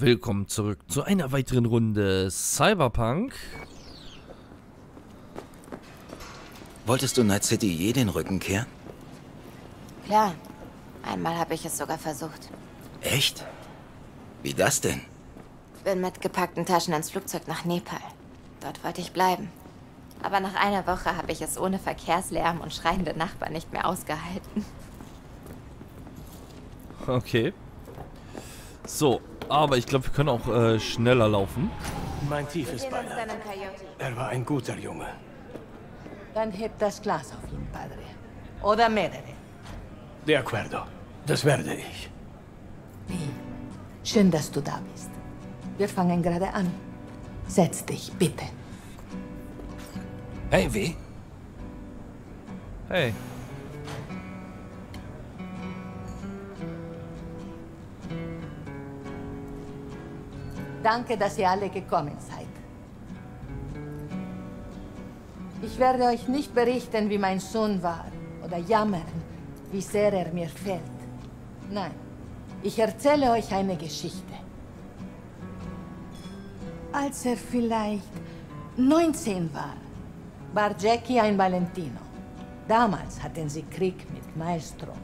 Willkommen zurück zu einer weiteren Runde Cyberpunk. Wolltest du Night City je den Rücken kehren? Klar. Einmal habe ich es sogar versucht. Echt? Wie das denn? Bin mit gepackten Taschen ins Flugzeug nach Nepal. Dort wollte ich bleiben. Aber nach einer Woche habe ich es ohne Verkehrslärm und schreiende Nachbarn nicht mehr ausgehalten. Okay. So, aber ich glaube, wir können auch schneller laufen. Mein tiefes Beileid. Er war ein guter Junge. Dann hebt das Glas auf ihn, Padre. Oder mehrere. De acuerdo. Das werde ich. Wie? Schön, dass du da bist. Wir fangen gerade an. Setz dich, bitte. Hey, wie? Hey. Danke, dass ihr alle gekommen seid. Ich werde euch nicht berichten, wie mein Sohn war, oder jammern, wie sehr er mir fehlt. Nein, ich erzähle euch eine Geschichte. Als er vielleicht 19 war, war Jackie ein Valentino. Damals hatten sie Krieg mit Maelstrom.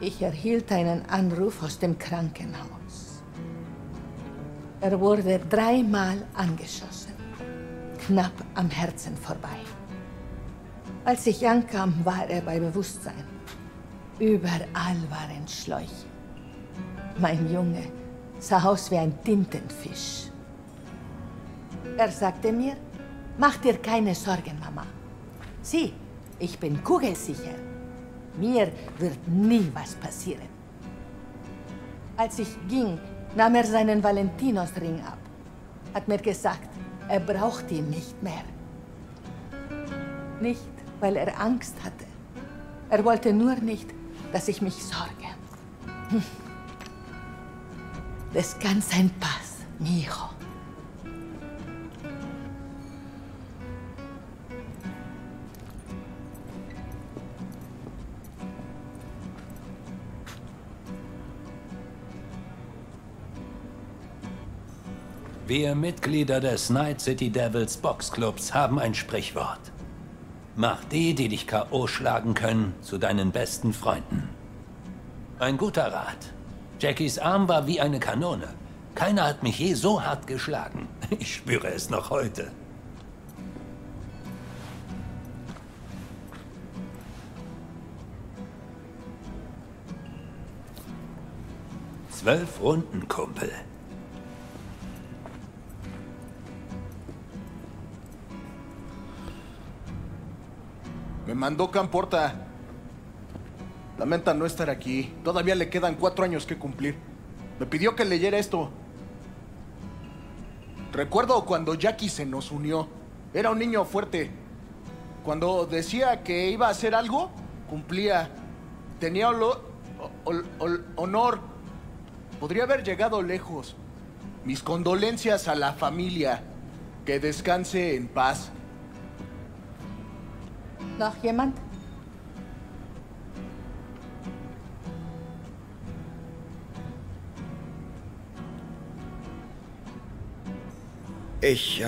Ich erhielt einen Anruf aus dem Krankenhaus. Er wurde 3-mal angeschossen. Knapp am Herzen vorbei. Als ich ankam, war er bei Bewusstsein. Überall waren Schläuche. Mein Junge sah aus wie ein Tintenfisch. Er sagte mir, mach dir keine Sorgen, Mama. Sieh, ich bin kugelsicher. Mir wird nie was passieren. Als ich ging, nahm er seinen Valentinosring ab. Hat mir gesagt, er braucht ihn nicht mehr. Nicht, weil er Angst hatte. Er wollte nur nicht, dass ich mich sorge. Descansa en paz, mi hijo. Wir Mitglieder des Night City Devils Boxclubs haben ein Sprichwort. Mach die, die dich K.O. schlagen können, zu deinen besten Freunden. Ein guter Rat. Jackies Arm war wie eine Kanone. Keiner hat mich je so hart geschlagen. Ich spüre es noch heute. Zwölf Runden, Kumpel. Me mandó Camporta. Lamenta no estar aquí. Todavía le quedan 4 años que cumplir. Me pidió que leyera esto. Recuerdo cuando Jackie se nos unió. Era un niño fuerte. Cuando decía que iba a hacer algo, cumplía. Tenía honor. Podría haber llegado lejos. Mis condolencias a la familia. Que descanse en paz. Noch jemand? Ich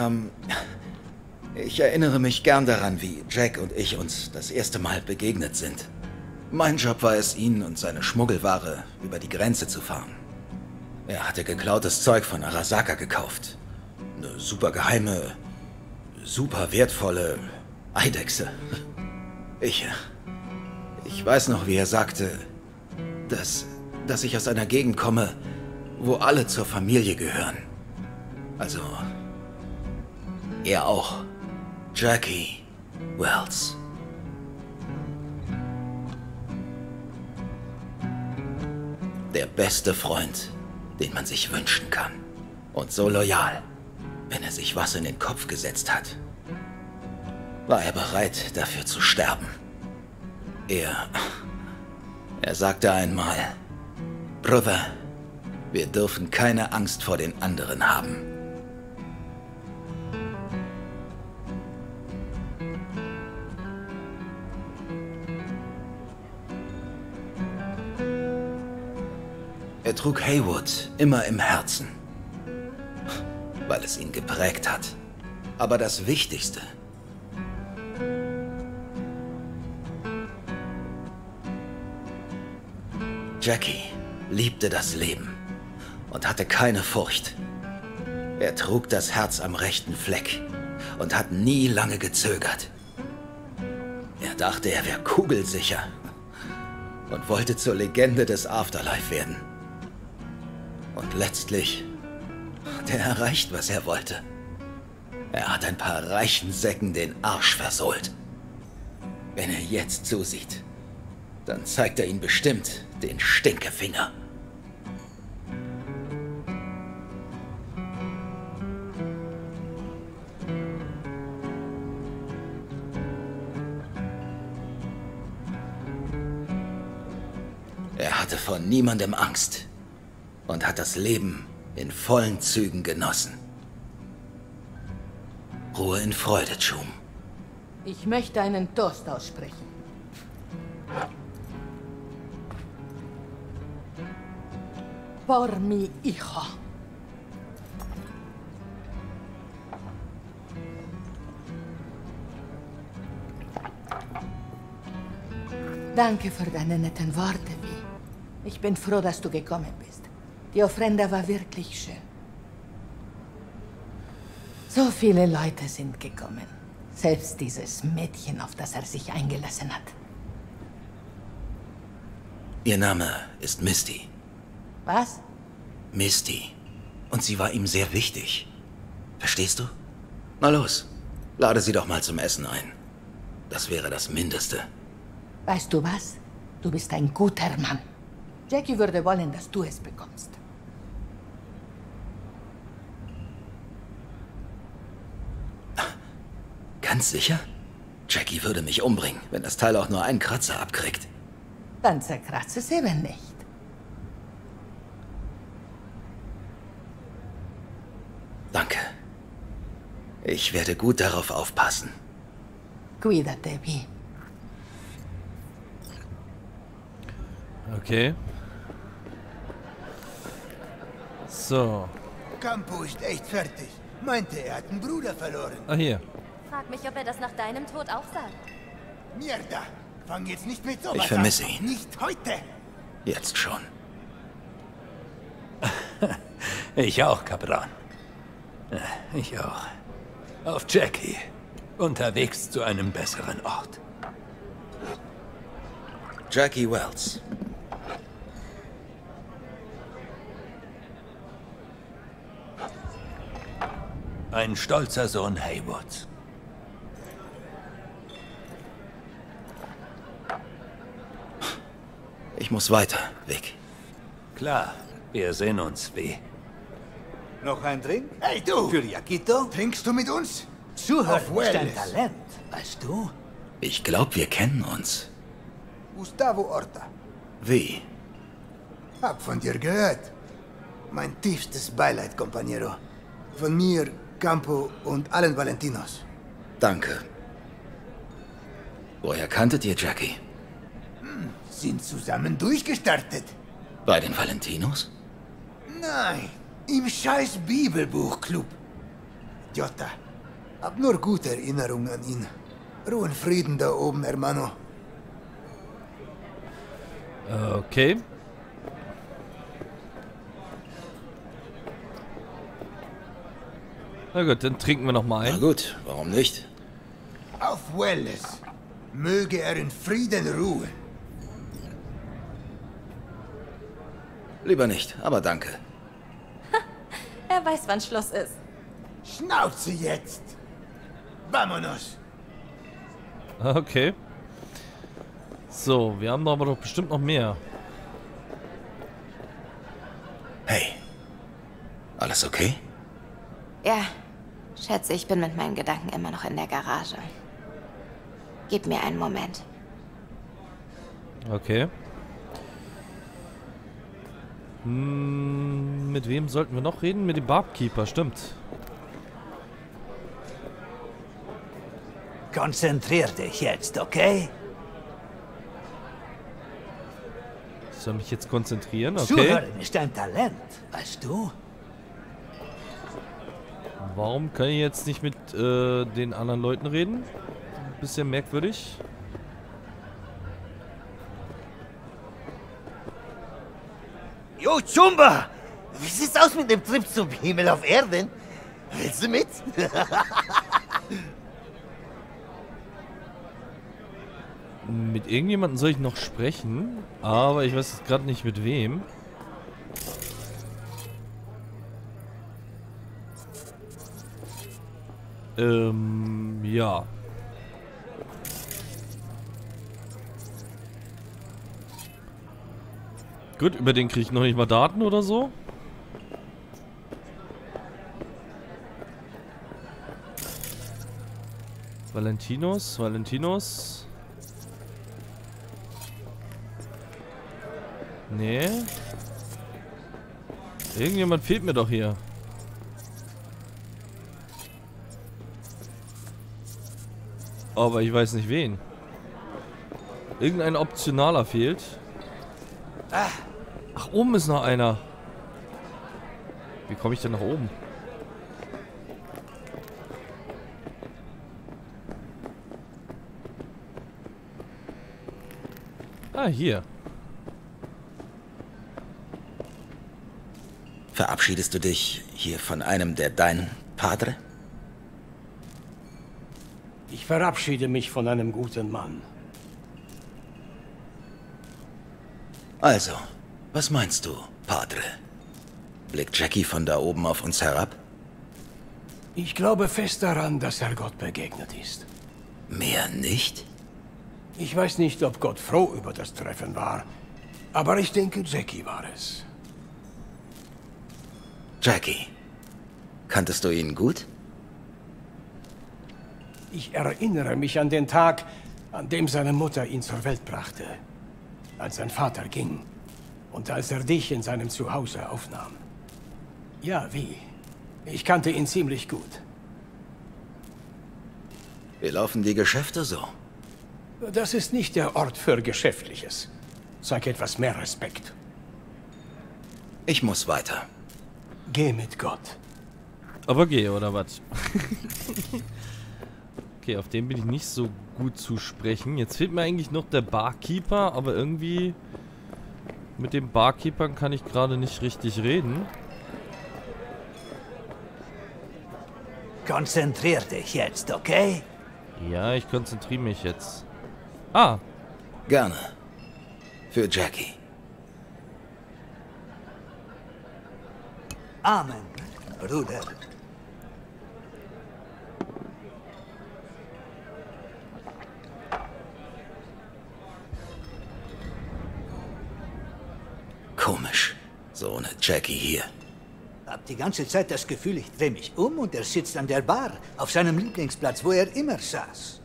erinnere mich gern daran, wie Jack und ich uns das erste Mal begegnet sind. Mein Job war es, ihn und seine Schmuggelware über die Grenze zu fahren. Er hatte geklautes Zeug von Arasaka gekauft. Eine super geheime, super wertvolle Eidechse. Ich weiß noch, wie er sagte, dass ich aus einer Gegend komme, wo alle zur Familie gehören. Also, er auch. Jackie Welles. Der beste Freund, den man sich wünschen kann. Und so loyal, wenn er sich was in den Kopf gesetzt hat. War er bereit, dafür zu sterben. Er sagte einmal, Brother, wir dürfen keine Angst vor den anderen haben. Er trug Haywood immer im Herzen weil es ihn geprägt hat. Aber das Wichtigste... Jackie liebte das Leben und hatte keine Furcht. Er trug das Herz am rechten Fleck und hat nie lange gezögert. Er dachte, er wäre kugelsicher und wollte zur Legende des Afterlife werden. Und letztlich hat er erreicht, was er wollte. Er hat ein paar reichen Säcken den Arsch versohlt. Wenn er jetzt zusieht, dann zeigt er ihn bestimmt den Stinkefinger. Er hatte vor niemandem Angst und hat das Leben in vollen Zügen genossen. Ruhe in Freude, Chum. Ich möchte einen Toast aussprechen. Por mi hijo. Danke für deine netten Worte, Vi. Ich bin froh, dass du gekommen bist. Die Ofrenda war wirklich schön. So viele Leute sind gekommen. Selbst dieses Mädchen, auf das er sich eingelassen hat. Ihr Name ist Misty. Was? Misty. Und sie war ihm sehr wichtig. Verstehst du? Na los, lade sie doch mal zum Essen ein. Das wäre das Mindeste. Weißt du was? Du bist ein guter Mann. Jackie würde wollen, dass du es bekommst. Ganz sicher? Jackie würde mich umbringen, wenn das Teil auch nur einen Kratzer abkriegt. Dann zerkratzt es eben nicht. Danke. Ich werde gut darauf aufpassen. Cuídate, Vi. Okay. So. Campo ist echt fertig. Meinte, er hat einen Bruder verloren. Ah, hier. Frag mich, ob er das nach deinem Tod auch sagt. Mierda! Fang jetzt nicht mit sowas an. Ich vermisse ihn. Nicht heute. Jetzt schon. Ich auch, Capran. Ich auch. Auf Jackie. Unterwegs zu einem besseren Ort. Jackie Welles. Ein stolzer Sohn Haywoods. Ich muss weiter, Vic. Klar, wir sehen uns, wie. Noch ein Drink? Hey, du! Für Yakito? Trinkst du mit uns? Zuhören ist dein Talent, weißt du? Ich glaube, wir kennen uns. Gustavo Orta. Wie? Hab von dir gehört. Mein tiefstes Beileid, Compañero. Von mir, Campo und allen Valentinos. Danke. Woher kanntet ihr Jackie? Hm, sind zusammen durchgestartet. Bei den Valentinos? Nein. Im scheiß Bibelbuchclub. Jota, hab nur gute Erinnerungen an ihn. Ruhe und Frieden da oben, Hermano. Okay. Na gut, dann trinken wir noch mal ein. Na gut, warum nicht? Auf Welles. Möge er in Frieden ruhen. Lieber nicht, aber danke. Er weiß, wann Schluss ist. Schnauze jetzt! Vamonos! Okay. So, wir haben aber doch bestimmt noch mehr. Hey. Alles okay? Ja. Schätze, ich bin mit meinen Gedanken immer noch in der Garage. Gib mir einen Moment. Okay. Mit wem sollten wir noch reden? Mit dem Barkeeper, stimmt. Konzentrier dich jetzt, okay? Ich soll mich jetzt konzentrieren, okay? Zuhören ist ein Talent, weißt du? Warum kann ich jetzt nicht mit den anderen Leuten reden? Ein bisschen merkwürdig. Jo, Chumba! Wie sieht's aus mit dem Trip zum Himmel auf Erden? Willst du mit? Mit irgendjemandem soll ich noch sprechen, aber ich weiß jetzt gerade nicht mit wem. Ja. Gut, über den kriege ich noch nicht mal Daten oder so. Valentinos. Nee. Irgendjemand fehlt mir doch hier. Aber ich weiß nicht wen. Irgendein Optionaler fehlt. Ach, oben ist noch einer. Wie komme ich denn nach oben? Ah, hier. Verabschiedest du dich hier von einem der deinen Padre? Ich verabschiede mich von einem guten Mann. Also, was meinst du, Padre? Blickt Jackie von da oben auf uns herab? Ich glaube fest daran, dass er Gott begegnet ist. Mehr nicht? Ich weiß nicht, ob Gott froh über das Treffen war, aber ich denke, Jackie war es. Jackie, kanntest du ihn gut? Ich erinnere mich an den Tag, an dem seine Mutter ihn zur Welt brachte, als sein Vater ging und als er dich in seinem Zuhause aufnahm. Ja, wie? Ich kannte ihn ziemlich gut. Wie laufen die Geschäfte so? Das ist nicht der Ort für Geschäftliches. Zeig etwas mehr Respekt. Ich muss weiter. Geh mit Gott. Aber geh, oder was? Okay, auf den bin ich nicht so gut zu sprechen. Jetzt fehlt mir eigentlich noch der Barkeeper, aber irgendwie mit dem Barkeeper kann ich gerade nicht richtig reden. Konzentrier dich jetzt, okay? Ja, ich konzentriere mich jetzt. Ah! Gerne. Für Jackie. Amen, Bruder. Komisch, so eine Jackie hier. Hab die ganze Zeit das Gefühl, ich drehe mich um und er sitzt an der Bar, auf seinem Lieblingsplatz, wo er immer saß.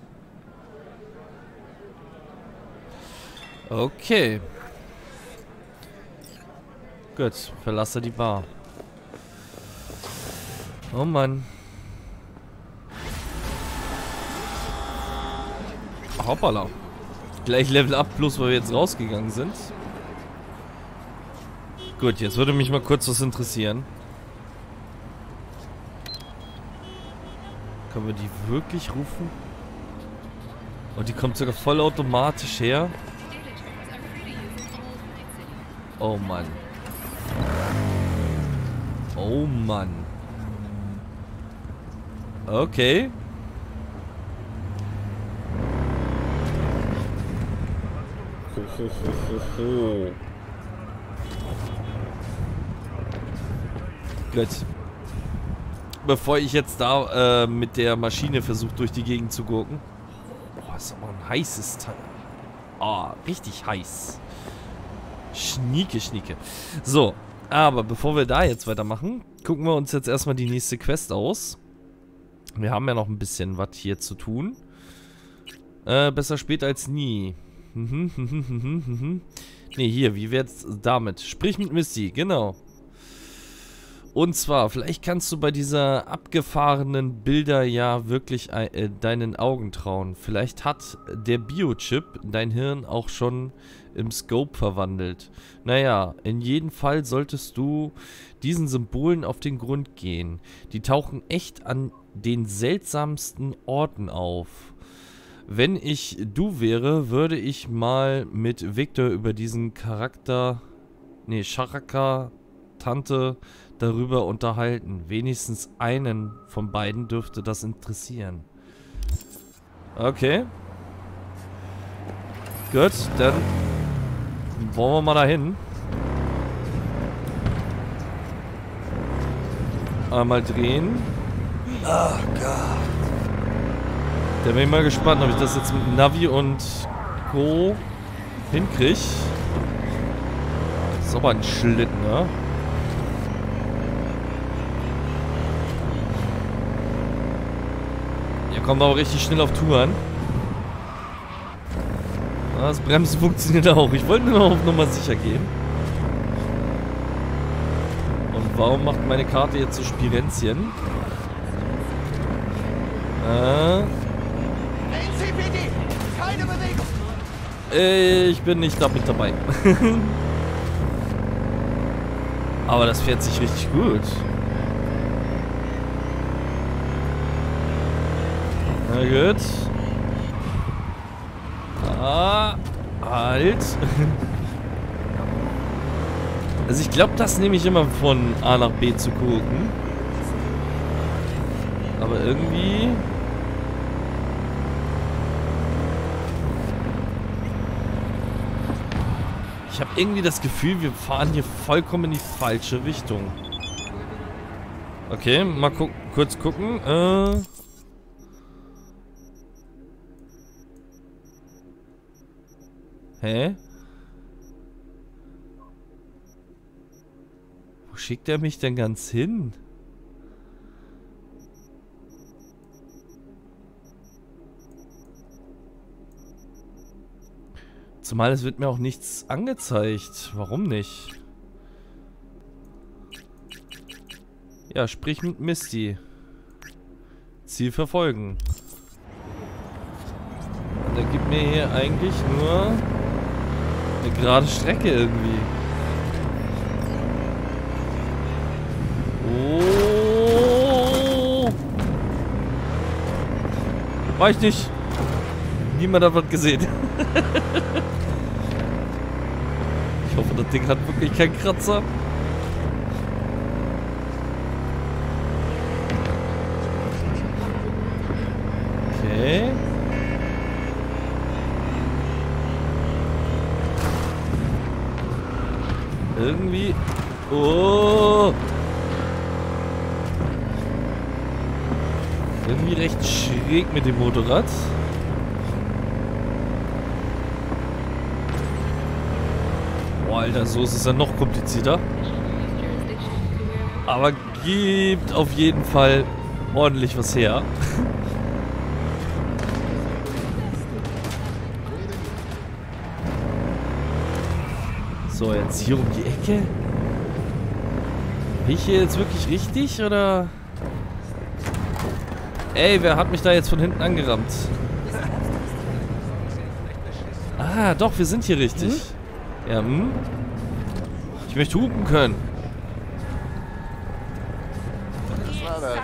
Okay. Gut, verlasse die Bar. Oh Mann. Hoppala. Gleich Level Up plus, weil wir jetzt rausgegangen sind. Gut, jetzt würde mich mal kurz was interessieren. Können wir die wirklich rufen? Und die kommt sogar vollautomatisch her. Oh Mann. Oh Mann. Okay. Gut. Bevor ich jetzt da mit der Maschine versuche, durch die Gegend zu gurken. Boah, ist aber ein heißes Teil. Ah, richtig heiß. Schnieke, schnieke. So, aber bevor wir da jetzt weitermachen, gucken wir uns jetzt erstmal die nächste Quest aus. Wir haben ja noch ein bisschen was hier zu tun. Besser spät als nie. Ne, hier, wie wär's damit? Sprich mit Misty, genau. Und zwar, vielleicht kannst du bei dieser abgefahrenen Bilder ja wirklich deinen Augen trauen. Vielleicht hat der Biochip dein Hirn auch schon im Scope verwandelt. Naja, in jedem Fall solltest du diesen Symbolen auf den Grund gehen. Die tauchen echt an den seltsamsten Orten auf. Wenn ich du wäre, würde ich mal mit Viktor über diesen Charaka-Tante darüber unterhalten. Wenigstens einen von beiden dürfte das interessieren. Okay. Gut, dann wollen wir mal dahin. Einmal drehen. Oh Gott. Da bin ich mal gespannt, ob ich das jetzt mit Navi und Co. hinkriege. Das ist aber ein Schlitten, ne? Kommt aber richtig schnell auf Touren. Das Bremsen funktioniert auch. Ich wollte nur auf Nummer sicher gehen. Und warum macht meine Karte jetzt so Spirenzchen? Ich bin nicht damit dabei. Aber das fährt sich richtig gut. Na gut. Ah, halt. Also ich glaube, das nehme ich immer von A nach B zu gucken. Aber irgendwie... Ich habe irgendwie das Gefühl, wir fahren hier vollkommen in die falsche Richtung. Okay, mal kurz gucken. Hä? Wo schickt er mich denn ganz hin? Zumal es wird mir auch nichts angezeigt. Warum nicht? Ja, sprich mit Misty. Ziel verfolgen. Und er gibt mir hier eigentlich nur... eine gerade Strecke irgendwie. Oh. Weiß ich nicht. Niemand hat was gesehen. Ich hoffe, das Ding hat wirklich keinen Kratzer. Okay. Irgendwie... Oh! Irgendwie recht schräg mit dem Motorrad. Boah, Alter, so ist es ja noch komplizierter. Aber gibt auf jeden Fall ordentlich was her. So, jetzt hier um die Ecke. Bin ich hier jetzt wirklich richtig, oder? Ey, wer hat mich da jetzt von hinten angerammt? Ah, doch, wir sind hier richtig. Hm? Ja, hm. Ich möchte hupen können. Ich sag euch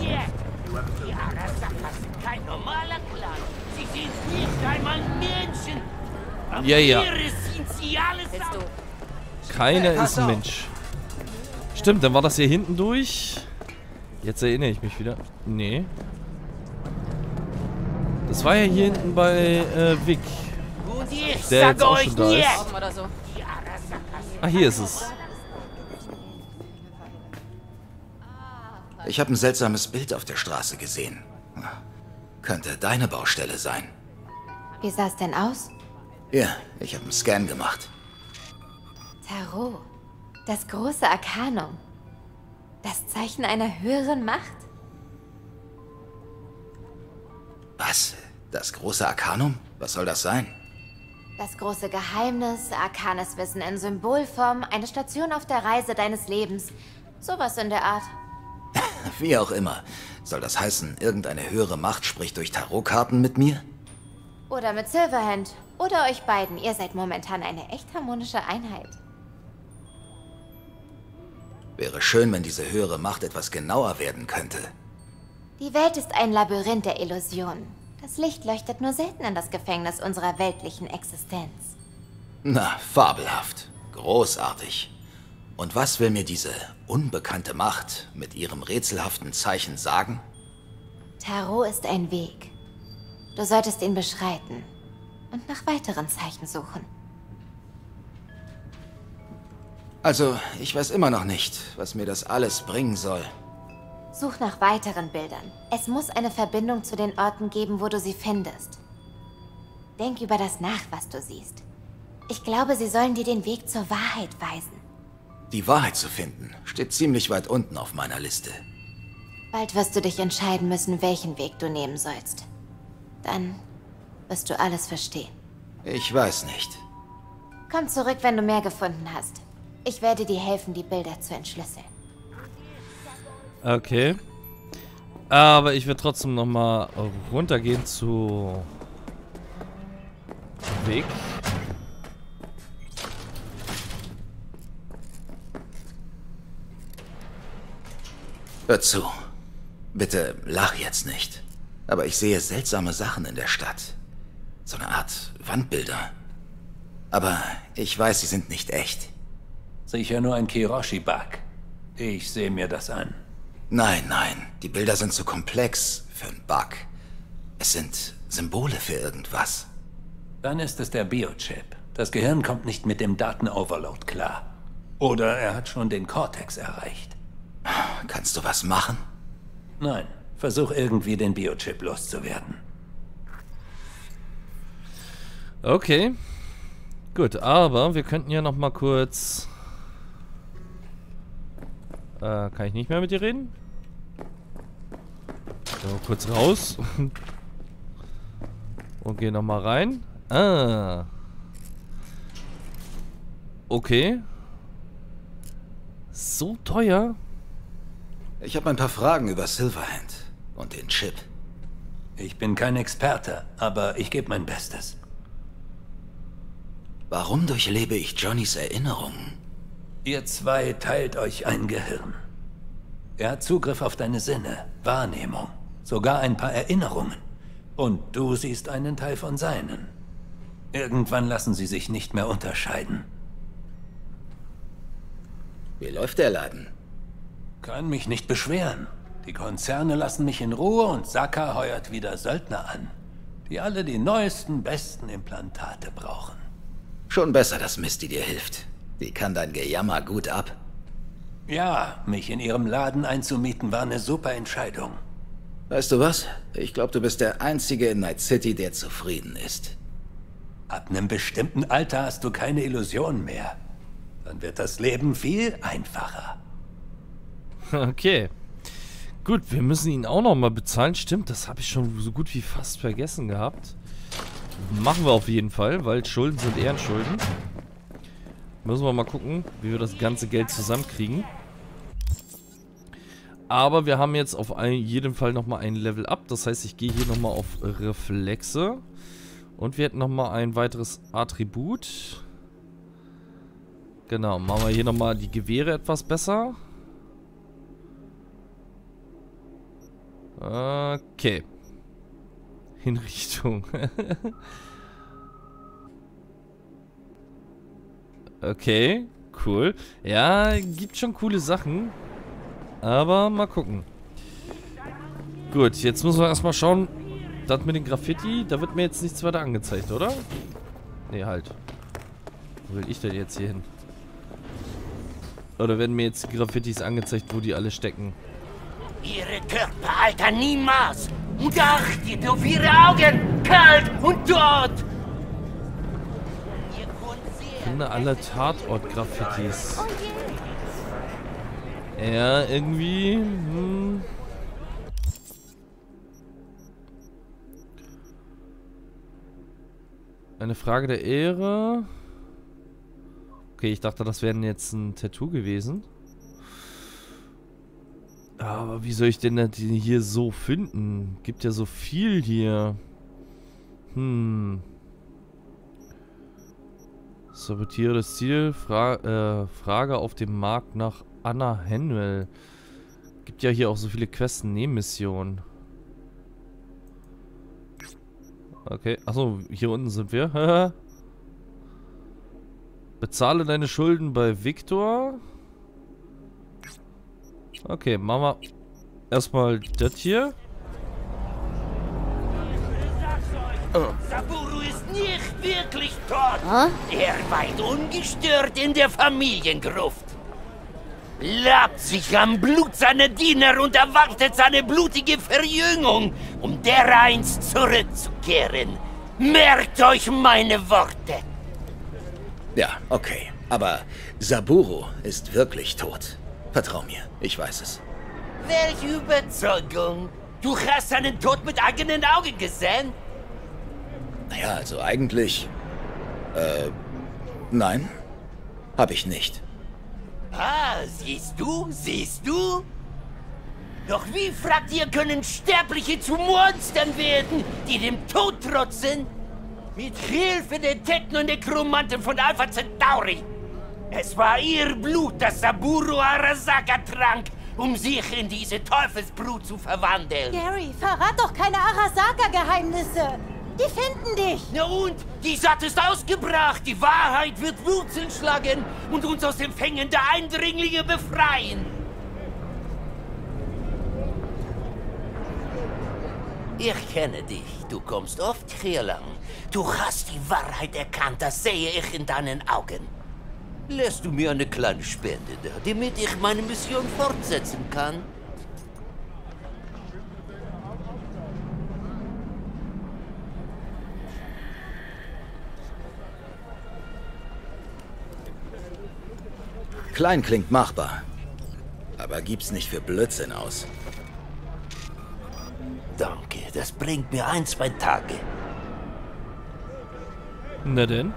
jetzt, die Arasaka sind kein normaler Clan. Sie sind nicht einmal Menschen. Ja, ja. Keiner ist ein Mensch. Stimmt, dann war das hier hinten durch. Jetzt erinnere ich mich wieder. Nee. Das war ja hier hinten bei Vic. Der jetzt auch schon da ist. Ah, hier ist es. Ich habe ein seltsames Bild auf der Straße gesehen. Könnte deine Baustelle sein. Wie sah es denn aus? Ja, ich habe einen Scan gemacht. Tarot. Das große Arkanum. Das Zeichen einer höheren Macht. Was? Das große Arkanum? Was soll das sein? Das große Geheimnis, arkanes Wissen in Symbolform, eine Station auf der Reise deines Lebens. Sowas in der Art. Wie auch immer. Soll das heißen, irgendeine höhere Macht spricht durch Tarotkarten mit mir? Oder mit Silverhand. Oder euch beiden. Ihr seid momentan eine echt harmonische Einheit. Wäre schön, wenn diese höhere Macht etwas genauer werden könnte. Die Welt ist ein Labyrinth der Illusionen. Das Licht leuchtet nur selten in das Gefängnis unserer weltlichen Existenz. Na, fabelhaft. Großartig. Und was will mir diese unbekannte Macht mit ihrem rätselhaften Zeichen sagen? Tarot ist ein Weg. Du solltest ihn beschreiten und nach weiteren Zeichen suchen. Also, ich weiß immer noch nicht, was mir das alles bringen soll. Such nach weiteren Bildern. Es muss eine Verbindung zu den Orten geben, wo du sie findest. Denk über das nach, was du siehst. Ich glaube, sie sollen dir den Weg zur Wahrheit weisen. Die Wahrheit zu finden, steht ziemlich weit unten auf meiner Liste. Bald wirst du dich entscheiden müssen, welchen Weg du nehmen sollst. Dann wirst du alles verstehen. Ich weiß nicht. Komm zurück, wenn du mehr gefunden hast. Ich werde dir helfen, die Bilder zu entschlüsseln. Okay. Aber ich werde trotzdem nochmal runtergehen zu Weg. Hör zu. Bitte lach jetzt nicht. Aber ich sehe seltsame Sachen in der Stadt. So eine Art Wandbilder. Aber ich weiß, sie sind nicht echt. Sicher nur ein Kiroshi-Bug. Ich sehe mir das an. Nein, nein. Die Bilder sind zu komplex für einen Bug. Es sind Symbole für irgendwas. Dann ist es der Biochip. Das Gehirn kommt nicht mit dem Datenoverload klar. Oder er hat schon den Kortex erreicht. Kannst du was machen? Nein. Versuch irgendwie, den Biochip loszuwerden. Okay. Gut, aber wir könnten ja noch mal kurz... kann ich nicht mehr mit dir reden? So, kurz raus. Und geh noch mal rein. Ah. Okay. So teuer. Ich habe ein paar Fragen über Silverhand und den Chip. Ich bin kein Experte, aber ich gebe mein Bestes. Warum durchlebe ich Johnnys Erinnerungen? Ihr zwei teilt euch ein Gehirn. Er hat Zugriff auf deine Sinne, Wahrnehmung, sogar ein paar Erinnerungen. Und du siehst einen Teil von seinen. Irgendwann lassen sie sich nicht mehr unterscheiden. Wie läuft der Laden? Kann mich nicht beschweren. Die Konzerne lassen mich in Ruhe und Saka heuert wieder Söldner an, die alle die neuesten, besten Implantate brauchen. Schon besser, dass Misty dir hilft. Die kann dein Gejammer gut ab. Ja, mich in ihrem Laden einzumieten war eine super Entscheidung. Weißt du was? Ich glaube, du bist der Einzige in Night City, der zufrieden ist. Ab einem bestimmten Alter hast du keine Illusionen mehr. Dann wird das Leben viel einfacher. Okay. Gut, wir müssen ihn auch nochmal bezahlen. Stimmt, das habe ich schon so gut wie fast vergessen gehabt. Machen wir auf jeden Fall, weil Schulden sind Ehrenschulden. Müssen wir mal gucken, wie wir das ganze Geld zusammenkriegen. Aber wir haben jetzt auf jeden Fall nochmal ein Level Up. Das heißt, ich gehe hier nochmal auf Reflexe. Und wir hätten nochmal ein weiteres Attribut. Genau, machen wir hier nochmal die Gewehre etwas besser. Okay. Hinrichtung. Okay, cool. Ja, gibt schon coole Sachen. Aber mal gucken. Gut, jetzt müssen wir erstmal schauen. Das mit den Graffiti, da wird mir jetzt nichts weiter angezeigt, oder? Nee, halt. Wo will ich denn jetzt hier hin? Oder werden mir jetzt Graffitis angezeigt, wo die alle stecken? Ihre Körper altern niemals. Und achtet auf ihre Augen. Kalt und tot. Ich finde alle Tatort-Graffitis. Ja, irgendwie... Eine Frage der Ehre. Okay, ich dachte, das wäre jetzt ein Tattoo gewesen. Aber wie soll ich denn das hier so finden? Gibt ja so viel hier. Sabotiere das Ziel. Frage auf dem Markt nach Anna Henwell. Gibt ja hier auch so viele Quests, Nebenmissionen. Okay. Achso, hier unten sind wir. Bezahle deine Schulden bei Viktor. Okay, machen wir erstmal das hier. Saburo ist nicht wirklich tot. Er weilt ungestört in der Familiengruft. Labt sich am Blut seiner Diener und erwartet seine blutige Verjüngung, um dereinst zurückzukehren. Merkt euch meine Worte. Ja, okay. Aber Saburo ist wirklich tot. Vertrau mir, ich weiß es. Welche Überzeugung? Du hast seinen Tod mit eigenen Augen gesehen? Naja, also eigentlich... nein, hab ich nicht. Ah, siehst du? Doch wie, fragt ihr, können Sterbliche zu Monstern werden, die dem Tod trotzen? Mit Hilfe der Techno und Nekromanten von Alpha Zentauri. Es war ihr Blut, das Saburo Arasaka trank, um sich in diese Teufelsbrut zu verwandeln. Gary, verrat doch keine Arasaka-Geheimnisse. Die finden dich. Na und? Die Saat ist ausgebracht. Die Wahrheit wird Wurzeln schlagen und uns aus den Fängen der Eindringlinge befreien. Ich kenne dich. Du kommst oft hier lang. Du hast die Wahrheit erkannt. Das sehe ich in deinen Augen. Lässt du mir eine kleine Spende da, damit ich meine Mission fortsetzen kann? Klein klingt machbar, aber gib's nicht für Blödsinn aus. Danke, das bringt mir ein, zwei Tage. Na denn?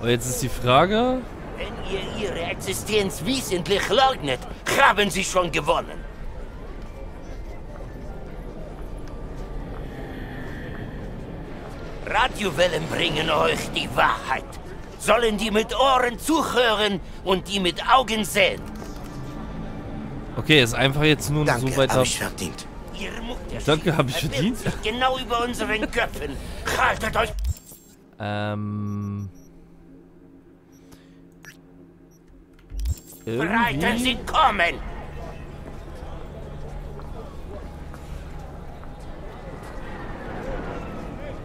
Aber jetzt ist die Frage... Wenn ihr ihre Existenz wesentlich leugnet, haben sie schon gewonnen. Radiowellen bringen euch die Wahrheit. Sollen die mit Ohren zuhören und die mit Augen sehen. Okay, ist einfach jetzt nur danke, so weiter... Danke, hab ich verdient. Genau über unseren Köpfen. Haltet euch... Reiten Sie kommen!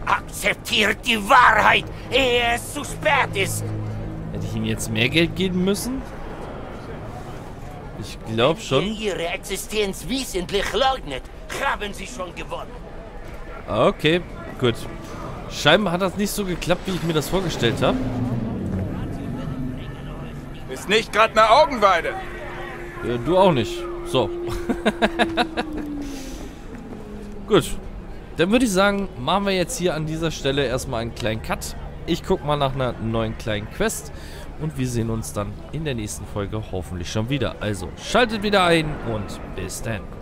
Akzeptiert die Wahrheit, ehe es zu spät ist! Hätte ich ihm jetzt mehr Geld geben müssen? Ich glaube schon. Wenn ihr ihre Existenz wesentlich leugnet, haben sie schon gewonnen. Okay, gut. Scheinbar hat das nicht so geklappt, wie ich mir das vorgestellt habe. Ist nicht gerade eine Augenweide. Du auch nicht. So. Gut. Dann würde ich sagen, machen wir jetzt hier an dieser Stelle erstmal einen kleinen Cut. Ich gucke mal nach einer neuen kleinen Quest. Und wir sehen uns dann in der nächsten Folge hoffentlich schon wieder. Also, schaltet wieder ein und bis dann.